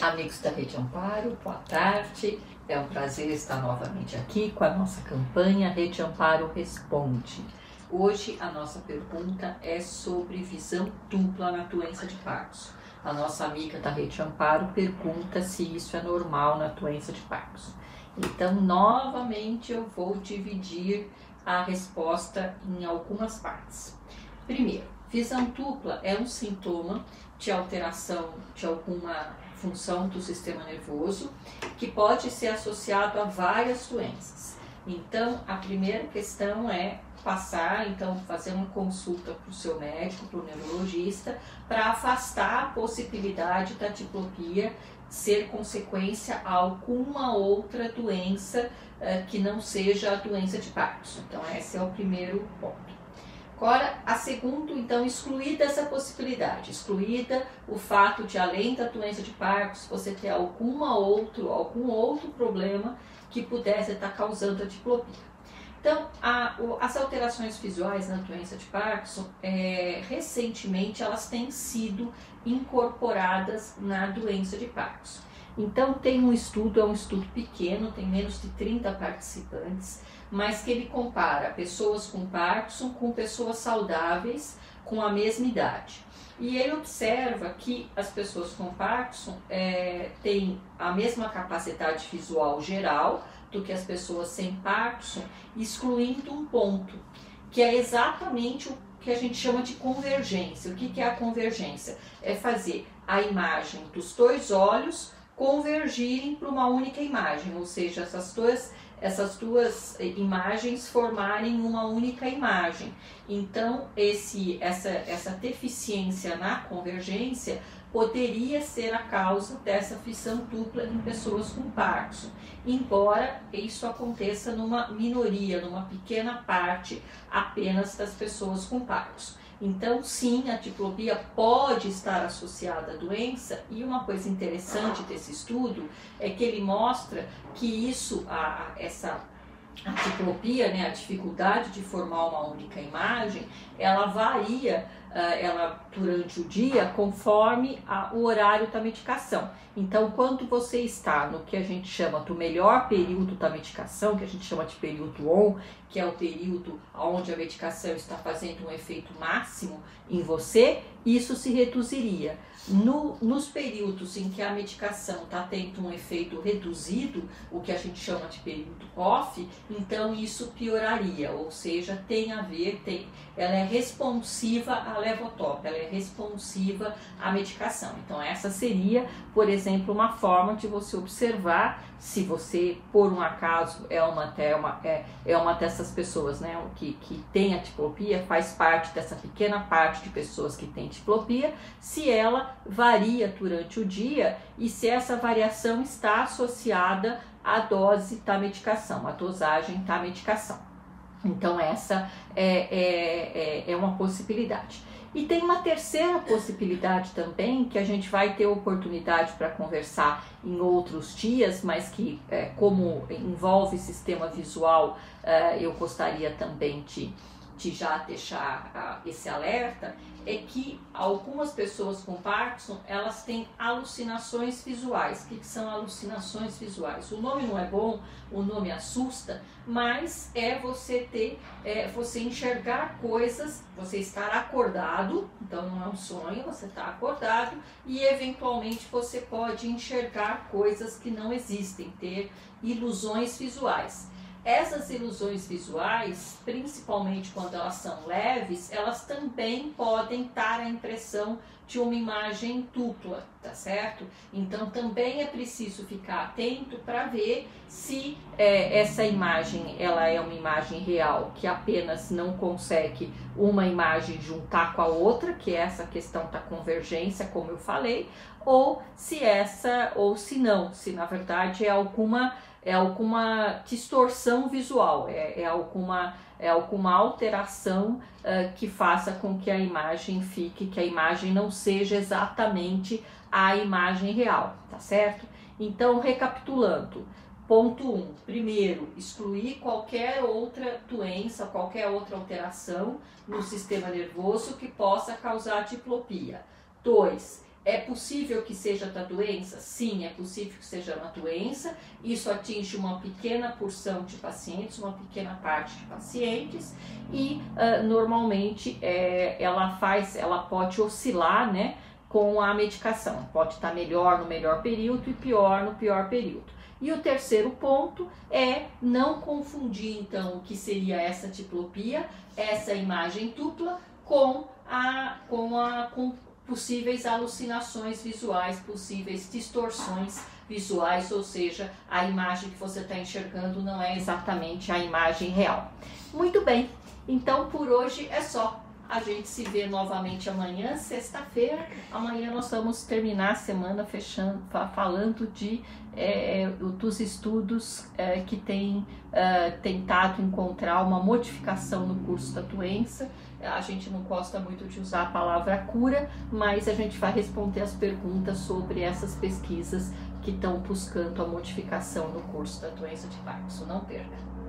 Amigos da Rede Amparo, boa tarde. É um prazer estar novamente aqui com a nossa campanha Rede Amparo Responde. Hoje a nossa pergunta é sobre visão dupla na doença de Parkinson. A nossa amiga da Rede Amparo pergunta se isso é normal na doença de Parkinson. Então, novamente eu vou dividir a resposta em algumas partes. Primeiro, visão dupla é um sintoma de alteração de alguma função do sistema nervoso que pode ser associado a várias doenças. Então, a primeira questão é fazer uma consulta para o seu médico, para o neurologista, para afastar a possibilidade da diplopia ser consequência a alguma outra doença que não seja a doença de Parkinson. Então, esse é o primeiro ponto. Agora, a segunda, então, excluída essa possibilidade, excluída o fato de, além da doença de Parkinson, você ter algum outro problema que pudesse estar causando a diplopia. Então, as alterações visuais na doença de Parkinson, recentemente, elas têm sido incorporadas na doença de Parkinson. Então, tem um estudo, é um estudo pequeno, tem menos de 30 participantes, mas que ele compara pessoas com Parkinson com pessoas saudáveis com a mesma idade. E ele observa que as pessoas com Parkinson têm a mesma capacidade visual geral do que as pessoas sem Parkinson, excluindo um ponto, que é exatamente o que a gente chama de convergência. O que é a convergência? É fazer a imagem dos dois olhos convergirem para uma única imagem, ou seja, essas duas imagens formarem uma única imagem. Então, essa deficiência na convergência poderia ser a causa dessa visão dupla em pessoas com Parkinson, embora isso aconteça numa minoria, numa pequena parte apenas das pessoas com Parkinson. Então, sim, a diplopia pode estar associada à doença, e uma coisa interessante desse estudo é que ele mostra que a diplopia, né, a dificuldade de formar uma única imagem, ela varia durante o dia conforme o horário da medicação. Então, quando você está no que a gente chama do melhor período da medicação, que a gente chama de período on, que é o período onde a medicação está fazendo um efeito máximo em você, isso se reduziria. Nos períodos em que a medicação está tendo um efeito reduzido, o que a gente chama de período off, então isso pioraria, ou seja, ela é responsiva à levodopa, ela é responsiva à medicação. Então essa seria, por exemplo, uma forma de você observar se você, por um acaso, é uma dessas pessoas, né, que tem a diplopia, faz parte dessa pequena parte de pessoas que tem diplopia, se ela varia durante o dia e se essa variação está associada à dose da medicação, à dosagem da medicação. Então, essa é uma possibilidade. E tem uma terceira possibilidade também, que a gente vai ter oportunidade para conversar em outros dias, mas que, como envolve sistema visual, eu gostaria também de já deixar esse alerta, é que algumas pessoas com Parkinson, elas têm alucinações visuais. O que são alucinações visuais? O nome não é bom, o nome assusta, mas é você você enxergar coisas, você estar acordado, então não é um sonho, você está acordado e eventualmente você pode enxergar coisas que não existem, ter ilusões visuais. Essas ilusões visuais, principalmente quando elas são leves, elas também podem dar a impressão de uma imagem dupla, tá certo? Então também é preciso ficar atento para ver se essa imagem ela é uma imagem real que apenas não consegue uma imagem juntar com a outra, que é essa questão da convergência, como eu falei, ou se na verdade é alguma distorção visual, é alguma alteração que faça com que a imagem não seja exatamente a imagem real, tá certo? Então, recapitulando, ponto 1, primeiro, excluir qualquer outra doença, qualquer outra alteração no sistema nervoso que possa causar diplopia. 2, É possível que seja da doença? Sim, é possível que seja uma doença. Isso atinge uma pequena porção de pacientes, uma pequena parte de pacientes, e normalmente ela pode oscilar, né, com a medicação. Pode estar melhor no melhor período e pior no pior período. E o terceiro ponto é não confundir, então, o que seria essa diplopia, essa imagem dupla, com possíveis alucinações visuais, possíveis distorções visuais, ou seja, a imagem que você está enxergando não é exatamente a imagem real. Muito bem, então por hoje é só. A gente se vê novamente amanhã, sexta-feira. Amanhã nós vamos terminar a semana falando dos estudos que têm tentado encontrar uma modificação no curso da doença. A gente não gosta muito de usar a palavra cura, mas a gente vai responder as perguntas sobre essas pesquisas que estão buscando a modificação no curso da doença de Parkinson. Não perca!